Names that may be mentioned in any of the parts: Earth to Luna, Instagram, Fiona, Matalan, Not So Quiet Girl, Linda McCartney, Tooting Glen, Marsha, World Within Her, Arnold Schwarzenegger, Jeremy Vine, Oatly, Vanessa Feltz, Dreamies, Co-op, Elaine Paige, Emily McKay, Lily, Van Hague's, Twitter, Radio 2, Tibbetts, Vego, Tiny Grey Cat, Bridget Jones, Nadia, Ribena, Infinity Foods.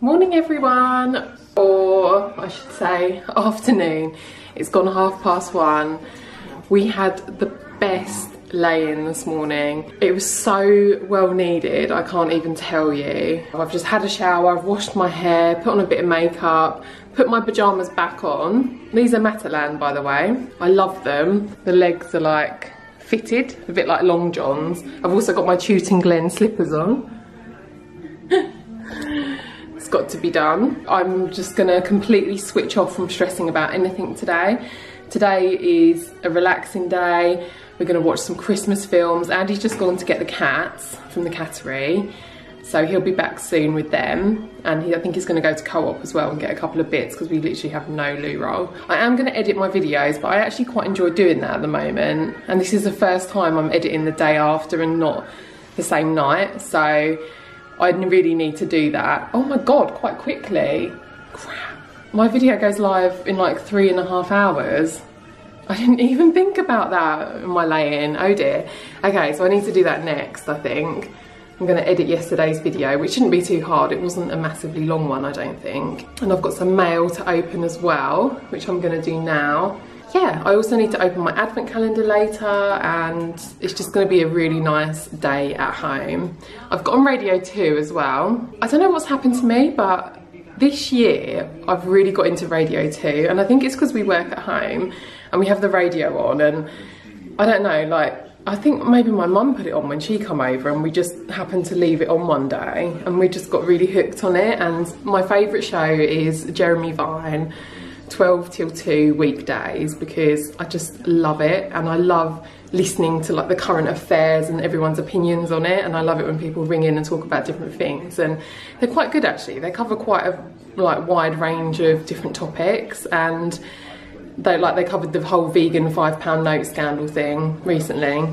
Morning everyone, or I should say afternoon. It's gone 1:30. We had the best lay-in this morning. It was so well needed, I can't even tell you. I've just had a shower, I've washed my hair, put on a bit of makeup, put my pyjamas back on. These are Matalan, by the way. I love them. The legs are like fitted, a bit like long johns. I've also got my Tooting Glen slippers on. It's got to be done. I'm just gonna completely switch off from stressing about anything today. Today is a relaxing day. We're gonna watch some Christmas films. Andy's just gone to get the cats from the cattery, so he'll be back soon with them. And I think he's gonna go to Co-op as well and get a couple of bits because we literally have no loo roll. I am gonna edit my videos, but I actually quite enjoy doing that at the moment. And this is the first time I'm editing the day after and not the same night. So I really need to do that. Oh my God, quite quickly. Crap. My video goes live in like 3.5 hours. I didn't even think about that in my lay-in, oh dear. Okay, so I need to do that next, I think. I'm gonna edit yesterday's video, which shouldn't be too hard. It wasn't a massively long one, I don't think. And I've got some mail to open as well, which I'm gonna do now. Yeah, I also need to open my advent calendar later, and it's just gonna be a really nice day at home. I've got on Radio 2 as well. I don't know what's happened to me, but this year, I've really got into Radio 2, and I think it's because we work at home and we have the radio on, and I don't know, like, I think maybe my mum put it on when she came over and we just happened to leave it on one day and we just got really hooked on it. And my favourite show is Jeremy Vine, 12 till 2 weekdays, because I just love it, and I love listening to like the current affairs and everyone's opinions on it, and I love it when people ring in and talk about different things, and they're quite good actually. They cover quite a wide range of different topics, and they covered the whole vegan £5 note scandal thing recently,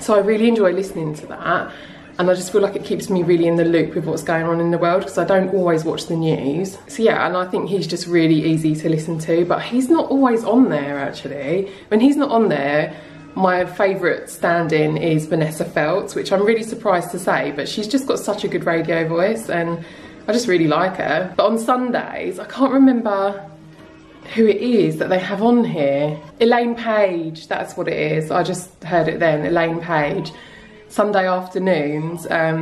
so I really enjoy listening to that. And I just feel like it keeps me really in the loop with what's going on in the world, because I don't always watch the news. So yeah, and I think he's just really easy to listen to, but he's not always on there actually. When he's not on there, my favourite stand-in is Vanessa Feltz, which I'm really surprised to say, but she's just got such a good radio voice and I just really like her. But on Sundays, I can't remember who it is that they have on here. Elaine Paige, that's what it is. I just heard it then, Elaine Paige. Sunday afternoons. I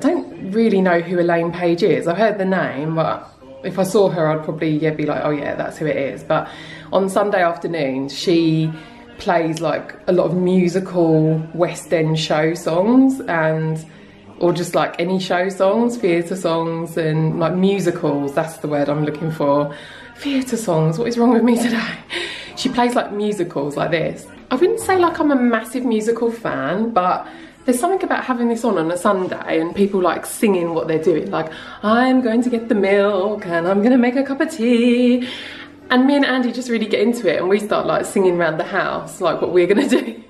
don't really know who Elaine Paige is. I've heard the name, but if I saw her, I'd probably be like, oh yeah, that's who it is. But on Sunday afternoons, she plays like a lot of musical West End show songs, and or just like any show songs, theatre songs and like musicals. That's the word I'm looking for. Theatre songs, what is wrong with me today? She plays like musicals like this. I wouldn't say like I'm a massive musical fan, but there's something about having this on a Sunday and people like singing what they're doing, like, I'm going to get the milk and I'm gonna make a cup of tea. And me and Andy just really get into it and we start like singing around the house, like what we're gonna do.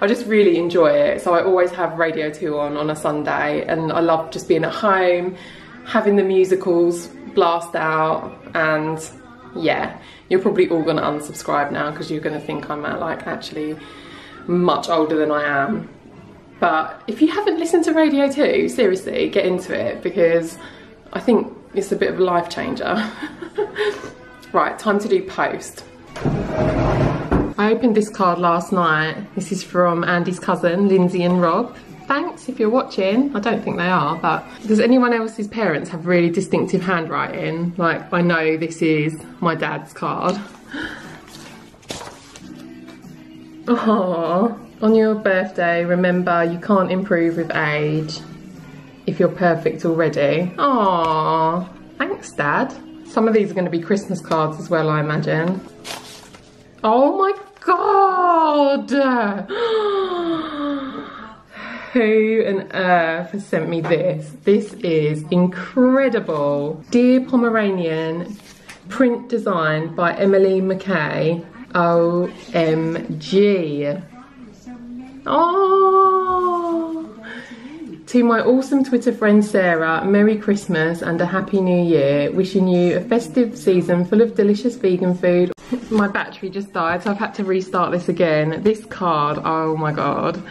I just really enjoy it. So I always have Radio 2 on a Sunday, and I love just being at home, having the musicals blast out. And yeah, you're probably all gonna unsubscribe now because you're gonna think I'm like actually much older than I am. But if you haven't listened to Radio 2, seriously, get into it, because I think it's a bit of a life changer. Right, time to do post. I opened this card last night. This is from Andy's cousin, Lindsay and Rob. Thanks if you're watching. I don't think they are, but does anyone else's parents have really distinctive handwriting? Like, I know this is my dad's card. Aww. On your birthday, remember you can't improve with age if you're perfect already. Aww, thanks Dad. Some of these are gonna be Christmas cards as well, I imagine. Oh my God! Who on earth has sent me this? This is incredible. Dear Pomeranian, print designed by Emily McKay. OMG. Oh, to my awesome Twitter friend Sarah, Merry Christmas and a Happy New Year. Wishing you a festive season full of delicious vegan food. My battery just died, so I've had to restart this again. This card, oh my God.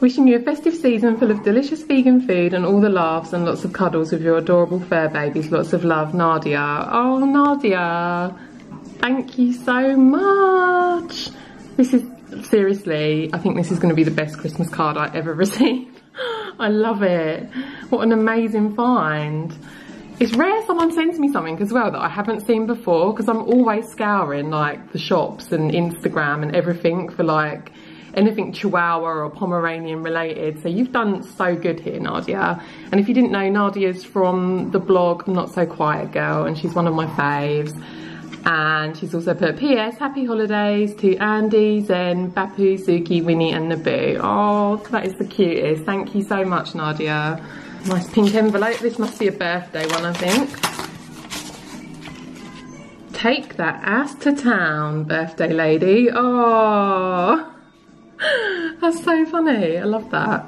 Wishing you a festive season full of delicious vegan food and all the laughs and lots of cuddles with your adorable fur babies. Lots of love, Nadia. Oh, Nadia, thank you so much. This is, seriously, I think this is going to be the best Christmas card I ever received. I love it. What an amazing find. It's rare someone sends me something as well that I haven't seen before, because I'm always scouring like the shops and Instagram and everything for like anything Chihuahua or Pomeranian related. So you've done so good here, Nadia. And if you didn't know, Nadia's from the blog Not So Quiet Girl, and she's one of my faves. And she's also put, P.S. Happy holidays to Andy, Zen, Bapu, Suki, Winnie and Naboo. Oh, that is the cutest. Thank you so much, Nadia. Nice pink envelope. This must be a birthday one, I think. Take that ass to town, birthday lady. Oh, that's so funny. I love that.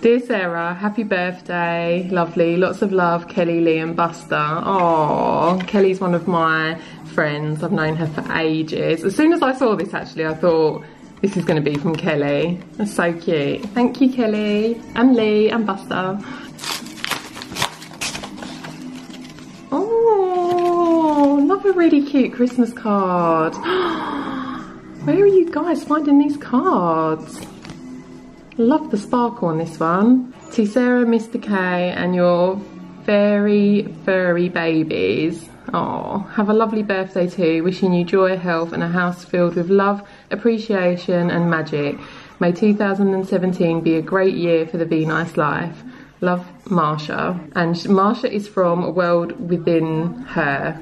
Dear Sarah, happy birthday. Lovely. Lots of love, Kelly, Lee and Buster. Oh, Kelly's one of my friends. I've known her for ages. As soon as I saw this, actually, I thought this is going to be from Kelly. That's so cute. Thank you, Kelly and Lee and Buster. Oh, another really cute Christmas card. Where are you guys finding these cards? Love the sparkle on this one. To Sarah, Mr. K and your very furry babies. Oh, have a lovely birthday too. Wishing you joy, health and a house filled with love, appreciation and magic. May 2017 be a great year for the Be Nice Life. Love, Marsha. And Marsha is from World Within Her.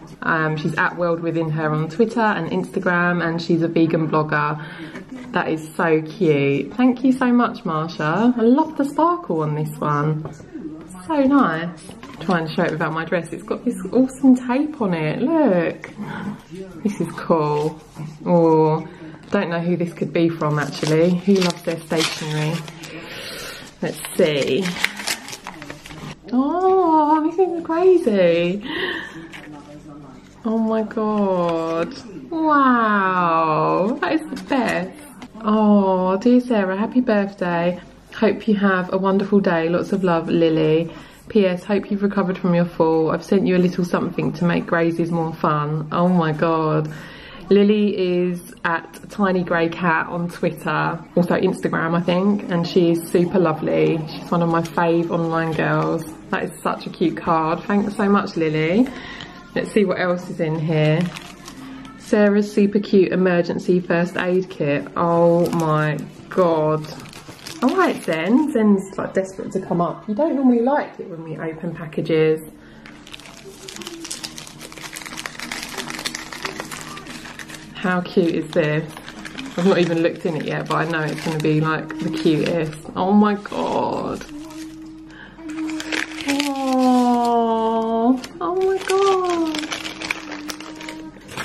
She's at World Within Her on Twitter and Instagram, and she's a vegan blogger. That is so cute. Thank you so much, Marsha. I love the sparkle on this one. So nice. Trying to show it without my dress. It's got this awesome tape on it. Look. This is cool. Oh, don't know who this could be from, actually. Who loves their stationery? Let's see. Oh, this is crazy. Oh my god. Wow. That is the best. Oh, dear Sarah, happy birthday. Hope you have a wonderful day. Lots of love, Lily. P.S. Hope you've recovered from your fall. I've sent you a little something to make grazes more fun. Oh my god. Lily is at Tiny Grey Cat on Twitter, also Instagram, I think, and she's super lovely. She's one of my fave online girls. That is such a cute card. Thanks so much, Lily. Let's see what else is in here. Sarah's super cute emergency first aid kit. Oh my god. Alright, Zen. Zen's like desperate to come up. You don't normally like it when we open packages. How cute is this? I've not even looked in it yet, but I know it's going to be like the cutest. Oh my god.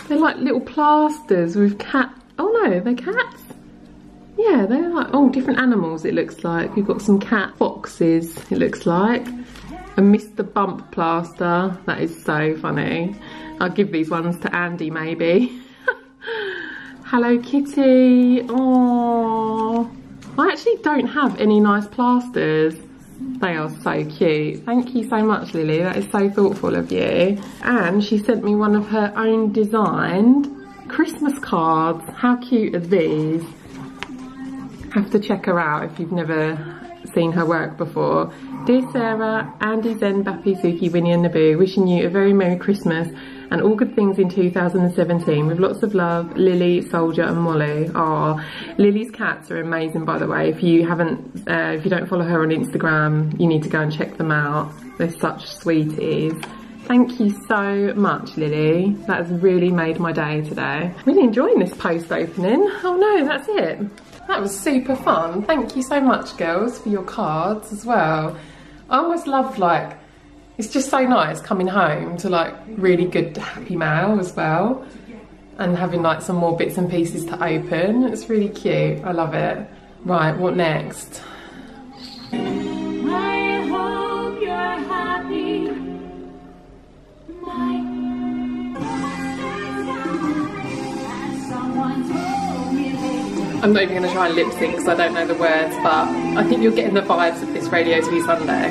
They're like little plasters with cat, oh no, they're cats? Yeah, they're like, oh, different animals it looks like. You've got some cat foxes, it looks like. A Mr. Bump plaster, that is so funny. I'll give these ones to Andy maybe. Hello Kitty, aww. I actually don't have any nice plasters. They are so cute. Thank you so much, Lily. That is so thoughtful of you. And she sent me one of her own designed Christmas cards. How cute are these? Have to check her out if you've never seen her work before. Dear Sarah, Andy, Zen, Bappy, Suki, Winnie and Naboo, wishing you a very Merry Christmas and all good things in 2017 with lots of love, Lily, Soldier and Molly. Oh, Lily's cats are amazing, by the way. If you haven't, if you don't follow her on Instagram, you need to go and check them out. They're such sweeties. Thank you so much, Lily. That has really made my day today. Really enjoying this post opening. Oh no, that's it. That was super fun. Thank you so much, girls, for your cards as well. I always love, like, it's just so nice coming home to like really good happy mail as well, and having like some more bits and pieces to open. It's really cute. I love it. Right, what next? I hope you're happy. My I'm not even going to try and lip sync because I don't know the words, but I think you're getting the vibes of this Radio 2 Sunday.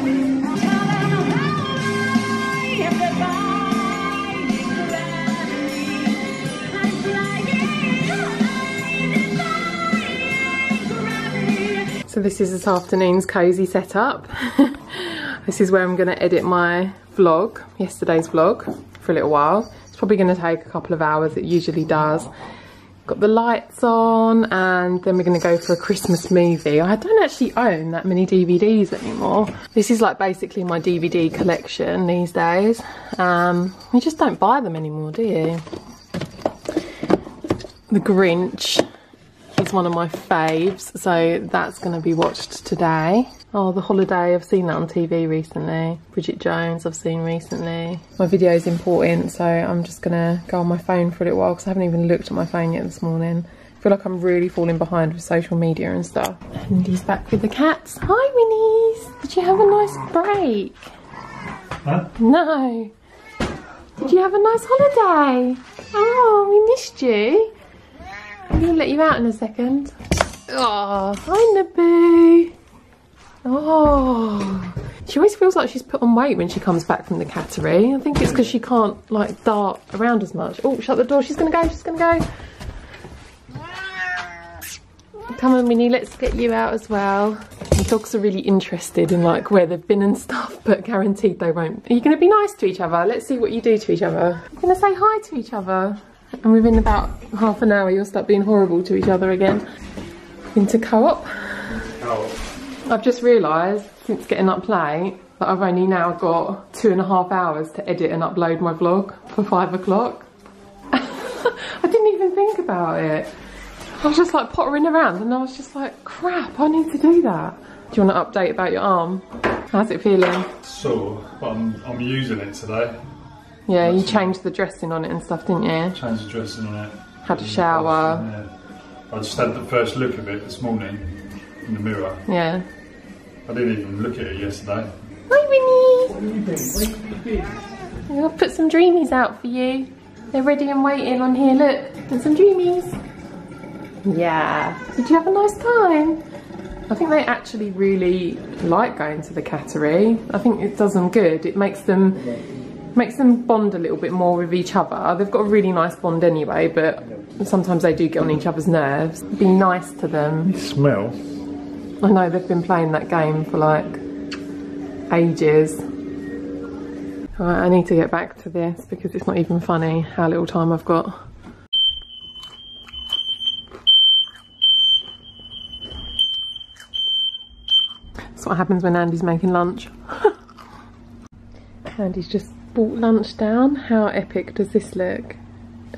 So this is this afternoon's cosy setup. This is where I'm going to edit my vlog, yesterday's vlog, for a little while. It's probably going to take a couple of hours, it usually does. Got the lights on, and then we're going to go for a Christmas movie. I don't actually own that many DVDs anymore. This is like basically my DVD collection these days. You just don't buy them anymore, do you? The Grinch. It's one of my faves, so that's going to be watched today. Oh, The Holiday, I've seen that on TV recently. Bridget Jones, I've seen recently. My video is important, so I'm just going to go on my phone for a little while because I haven't even looked at my phone yet this morning. I feel like I'm really falling behind with social media and stuff. Minnie's back with the cats. Hi, Minnie's. Did you have a nice break? Huh? No. Did you have a nice holiday? Oh, we missed you. I'm going to let you out in a second. Oh, hi, Naboo. Oh. She always feels like she's put on weight when she comes back from the cattery. I think it's because she can't, like, dart around as much. Oh, shut the door. She's going to go. She's going to go. Come on, Minnie. Let's get you out as well. The dogs are really interested in, like, where they've been and stuff, but guaranteed they won't. Are you going to be nice to each other? Let's see what you do to each other. You're going to say hi to each other. And within about half an hour, you'll start being horrible to each other again. Into co-op. Oh. I've just realised, since getting up late, that I've only now got 2.5 hours to edit and upload my vlog for 5 o'clock. I didn't even think about it. I was just like pottering around and I was just like, crap, I need to do that. Do you want to update about your arm? How's it feeling? Sore, but I'm using it today. Yeah, you changed the dressing on it and stuff, didn't you? Changed the dressing on it. Had a shower. Yeah. I just had the first look of it this morning in the mirror. Yeah. I didn't even look at it yesterday. Hi, Winnie! I'll put some dreamies out for you. They're ready and waiting on here, look. There's some dreamies. Yeah. Did you have a nice time? I think they actually really like going to the cattery. I think it does them good. It makes them bond a little bit more with each other. They've got a really nice bond anyway, but sometimes they do get on each other's nerves. Be nice to them. You smell. I know, they've been playing that game for like ages. Right, I need to get back to this because it's not even funny how little time I've got. That's what happens when Andy's making lunch. Andy's just bought lunch down. How epic does this look?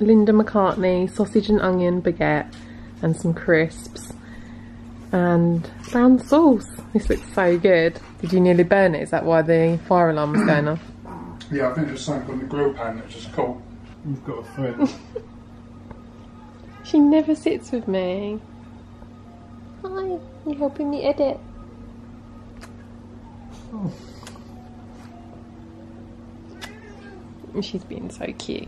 Linda McCartney, sausage and onion baguette and some crisps and brown sauce. This looks so good. Did you nearly burn it? Is that why the fire alarm was going off? Yeah, I think there's something on the grill pan that's just cold. We've got a friend. She never sits with me. Hi, you helping me edit? Oh. She's been so cute.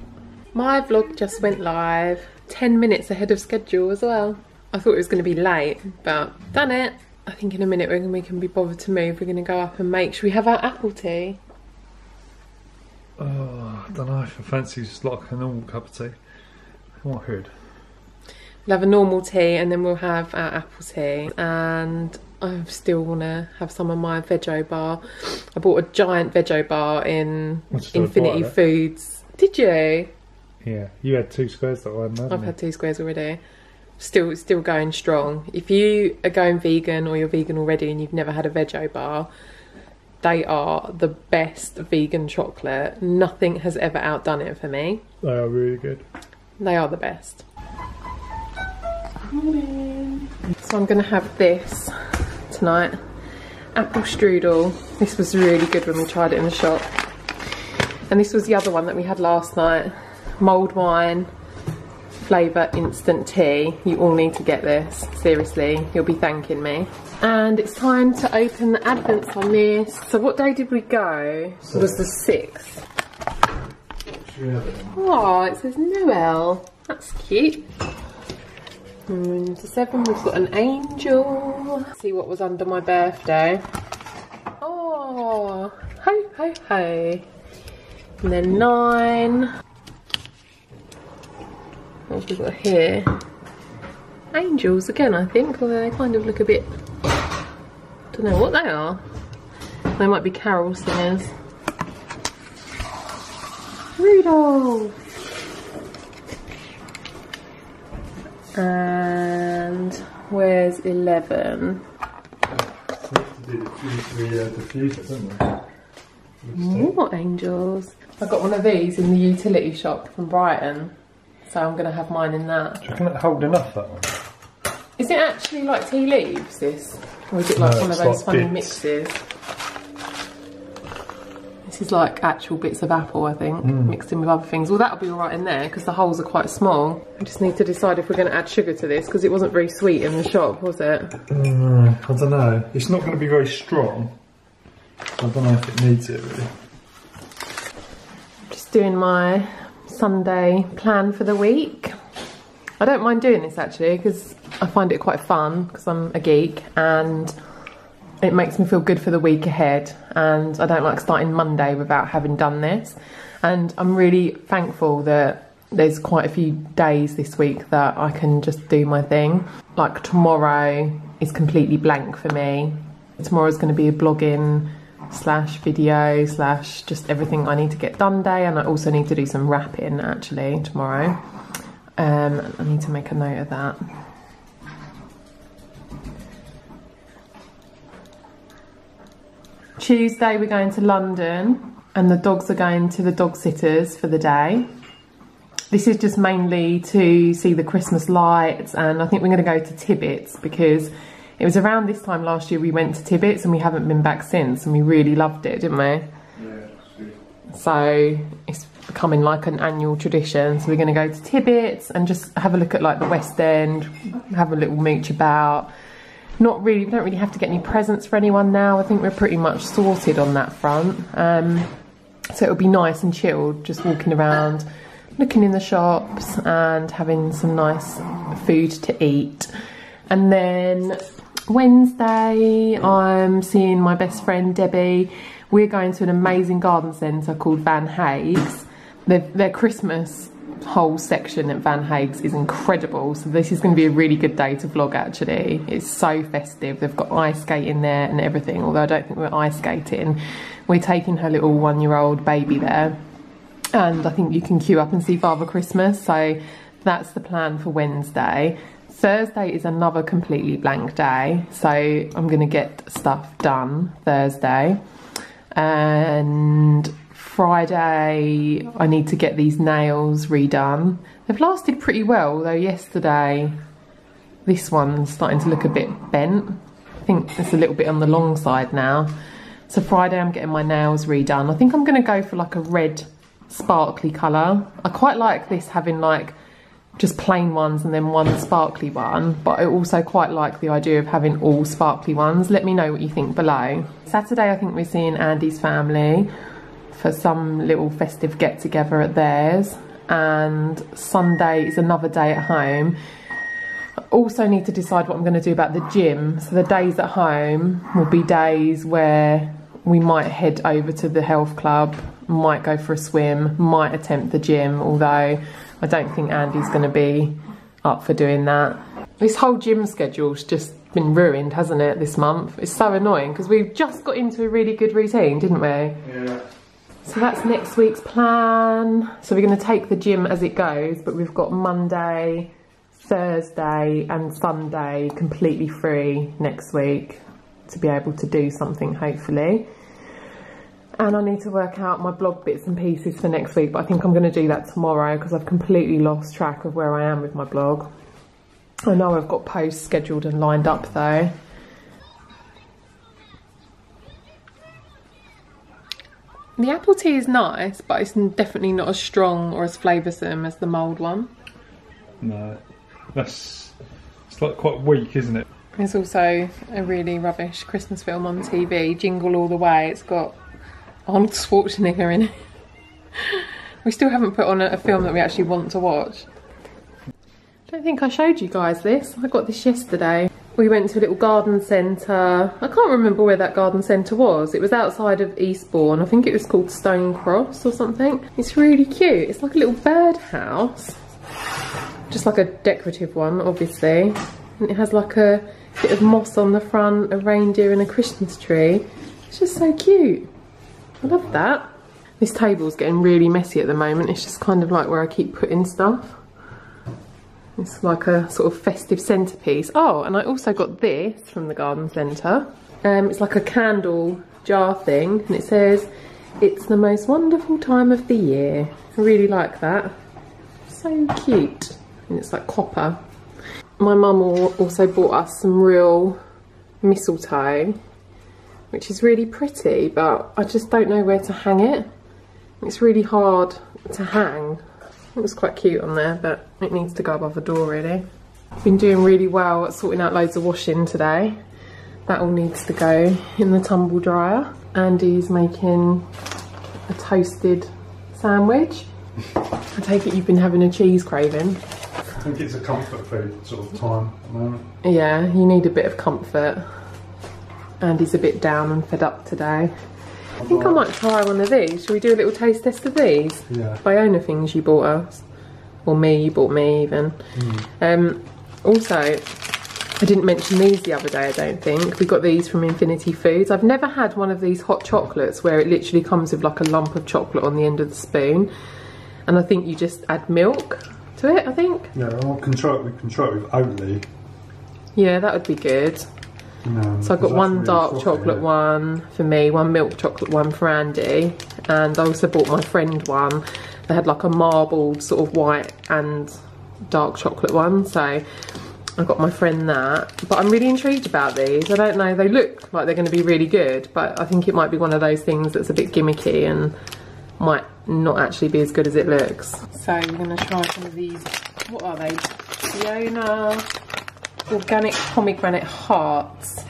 My vlog just went live 10 minutes ahead of schedule as well. I thought it was going to be late, but done it. I think in a minute when we can be bothered to move, we're going to go up and make... Should we have our apple tea? Oh, I don't know if I fancy just like a normal cup of tea. What hood? We'll have a normal tea and then we'll have our apple tea. And I still want to have some of my Vego bar. I bought a giant Vego bar in Infinity Foods. Did you? Yeah, you had 2 squares that one, haven't you? I've had 2 squares already. Still going strong. If you are going vegan or you're vegan already and you've never had a Vego bar, they are the best vegan chocolate. Nothing has ever outdone it for me. They are really good. They are the best. So I'm going to have this tonight. Apple strudel. This was really good when we tried it in the shop. And this was the other one that we had last night. Mulled wine, flavour, instant tea. You all need to get this. Seriously, you'll be thanking me. And it's time to open the Advents on this. So what day did we go? It was the 6th. Oh, it says Noel. That's cute. Into 7, we've got an angel. Let's see what was under my birthday. Oh, hey, hey, hey. And then 9. What have we got here? Angels again, I think, although they kind of look a bit, don't know what they are. They might be carol singers. Rudolph. And where's 11? More angels. I got one of these in the utility shop from Brighton, so I'm going to have mine in that. Do you reckon that hold enough, that one? Is it actually like tea leaves, this? Or is it like one of those like funny bits. Mixes? This is like actual bits of apple, I think, mixed in with other things. Well, that'll be all right in there because the holes are quite small. I just need to decide if we're going to add sugar to this because it wasn't very sweet in the shop, was it? I don't know. It's not going to be very strong. I don't know if it needs it, really. I'm just doing my Sunday plan for the week. I don't mind doing this, actually, because I find it quite fun because I'm a geek and it makes me feel good for the week ahead, and I don't like starting Monday without having done this. And I'm really thankful that there's quite a few days this week that I can just do my thing. Like tomorrow is completely blank for me. Tomorrow's going to be a blogging slash video slash just everything I need to get done day, and I also need to do some wrapping actually tomorrow. I need to make a note of that. Tuesday we're going to London and the dogs are going to the dog sitters for the day. This is just mainly to see the Christmas lights, and I think we're going to go to Tibbetts because it was around this time last year we went to Tibbetts and we haven't been back since, and we really loved it, didn't we? Yeah, it's so it's becoming like an annual tradition, so we're going to go to Tibbetts and just have a look at like the West End, have a little mooch about. Not really, we don't really have to get any presents for anyone now. I think we're pretty much sorted on that front. So it'll be nice and chilled, just walking around, looking in the shops and having some nice food to eat. And then Wednesday, I'm seeing my best friend Debbie. We're going to an amazing garden centre called Van Hague's. Their Christmas whole section at Van Hague's is incredible, so this is going to be a really good day to vlog actually. It's so festive. They've got ice skating there and everything, although I don't think we're ice skating. We're taking her little 1-year-old baby there, and I think you can queue up and see Father Christmas, so that's the plan for Wednesday. Thursday is another completely blank day, so I'm going to get stuff done Thursday. And Friday, I need to get these nails redone. They've lasted pretty well, though yesterday, this one's starting to look a bit bent. I think it's a little bit on the long side now. So Friday, I'm getting my nails redone. I think I'm gonna go for like a red sparkly color. I quite like this, having like just plain ones and then one sparkly one, but I also quite like the idea of having all sparkly ones. Let me know what you think below. Saturday, I think we're seeing Andy's family for some little festive get together at theirs, and Sunday is another day at home. I also need to decide what I'm going to do about the gym, so the days at home will be days where we might head over to the health club, might go for a swim, might attempt the gym, although I don't think Andy's going to be up for doing that. This whole gym schedule's just been ruined, hasn't it, this month? It's so annoying because we've just got into a really good routine, didn't we? Yeah. So that's next week's plan. So we're going to take the gym as it goes, but we've got Monday, Thursday and Sunday completely free next week to be able to do something, hopefully. And I need to work out my blog bits and pieces for next week, but I think I'm going to do that tomorrow because I've completely lost track of where I am with my blog. I know I've got posts scheduled and lined up though. The apple tea is nice, but it's definitely not as strong or as flavoursome as the mulled one. No, it's like quite weak, isn't it? There's also a really rubbish Christmas film on TV, Jingle All The Way. It's got Arnold Schwarzenegger in it. We still haven't put on a film that we actually want to watch. I don't think I showed you guys this. I got this yesterday. We went to a little garden centre. I can't remember where that garden centre was. It was outside of Eastbourne. I think it was called Stone Cross or something. It's really cute. It's like a little birdhouse. Just like a decorative one, obviously. And it has like a bit of moss on the front, a reindeer and a Christmas tree. It's just so cute. I love that. This table's getting really messy at the moment. It's just kind of like where I keep putting stuff. It's like a sort of festive centrepiece. Oh, and I also got this from the garden centre. It's like a candle jar thing, and it says, "It's the most wonderful time of the year." I really like that. So cute. And it's like copper. My mum also bought us some real mistletoe, which is really pretty, but I just don't know where to hang it. It's really hard to hang. It was quite cute on there, but it needs to go above the door really. I've been doing really well at sorting out loads of washing today. That all needs to go in the tumble dryer. Andy's making a toasted sandwich. I take it you've been having a cheese craving. I think it's a comfort food sort of time at the moment. Yeah, you need a bit of comfort. Andy's a bit down and fed up today. I think I might try one of these. Shall we do a little taste test of these? Yeah. Fiona things you bought us. Or me, you bought me even. Also, I didn't mention these the other day, I don't think. We got these from Infinity Foods. I've never had one of these hot chocolates where it literally comes with like a lump of chocolate on the end of the spoon. And I think you just add milk to it, I think. Yeah, I'll control it with Oatly. Yeah, that would be good. No, so I got one really dark chocolate one for me, one milk chocolate one for Andy, and I also bought my friend one. They had like a marbled sort of white and dark chocolate one, so I got my friend that. But I'm really intrigued about these. I don't know, they look like they're going to be really good, but I think it might be one of those things that's a bit gimmicky and might not actually be as good as it looks. So we're going to try some of these. What are they? Fiona organic pomegranate hearts.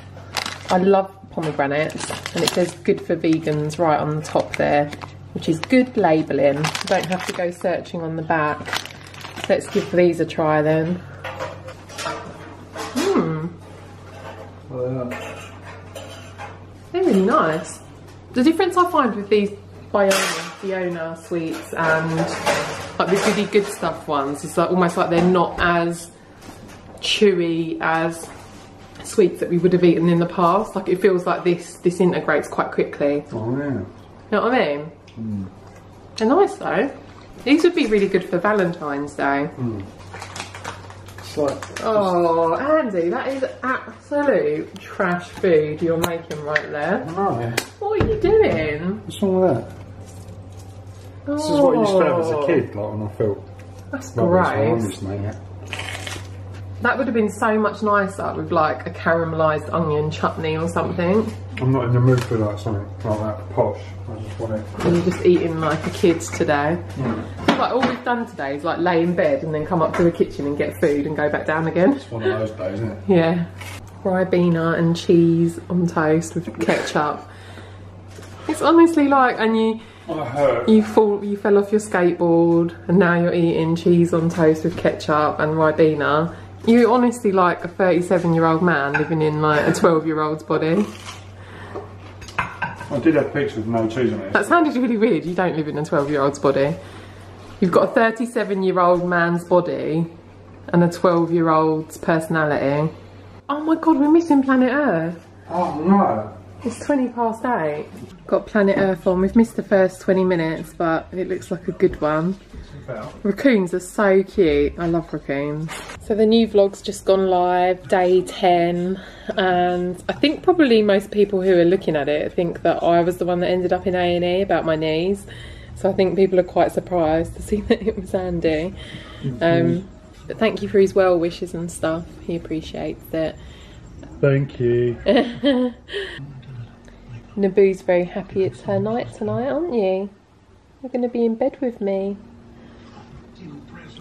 I love pomegranates, and it says good for vegans right on the top there, which is good labelling. You don't have to go searching on the back. Let's give these a try then. They're really nice. The difference I find with these Fiona sweets and like the goody good stuff ones is like almost like they're not as chewy as sweets that we would have eaten in the past. Like it feels like this disintegrates quite quickly. Oh yeah. You know what I mean? They're nice though. These would be really good for Valentine's Day. It's like, oh Andy, that is absolute trash food you're making right there. What are you doing? What's wrong with that? This is what I used to have as a kid, like when I felt that's gross. That would have been so much nicer with like a caramelised onion chutney or something. I'm not in the mood for like something like that posh. I just want it. And you're just eating like a kid today. Like all we've done today is like lay in bed and then come up to the kitchen and get food and go back down again. It's one of those days, isn't it? Yeah. Ribena and cheese on toast with ketchup. It's honestly like, and you fell off your skateboard and now you're eating cheese on toast with ketchup and Ribena. You're honestly like a 37-year-old man living in like a 12-year-old's body. I did have pizza with no cheese on it. That sounded really weird. You don't live in a 12-year-old's body. You've got a 37-year-old man's body and a 12-year-old's personality. Oh my god, we're missing Planet Earth. Oh no. It's 20 past 8. Got Planet Earth on. We've missed the first 20 minutes, but it looks like a good one. Raccoons are so cute. I love raccoons. So the new vlog's just gone live, day 10, and I think probably most people who are looking at it think that I was the one that ended up in A&E about my knees, so I think people are quite surprised to see that it was Andy. But thank you for his well wishes and stuff, he appreciates it. Thank you. Naboo's very happy it's her night tonight, aren't you? You're going to be in bed with me.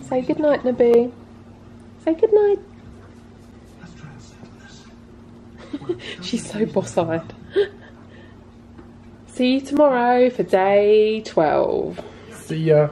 Say goodnight, Naboo. Say goodnight. She's so boss-eyed. See you tomorrow for day 12. See ya.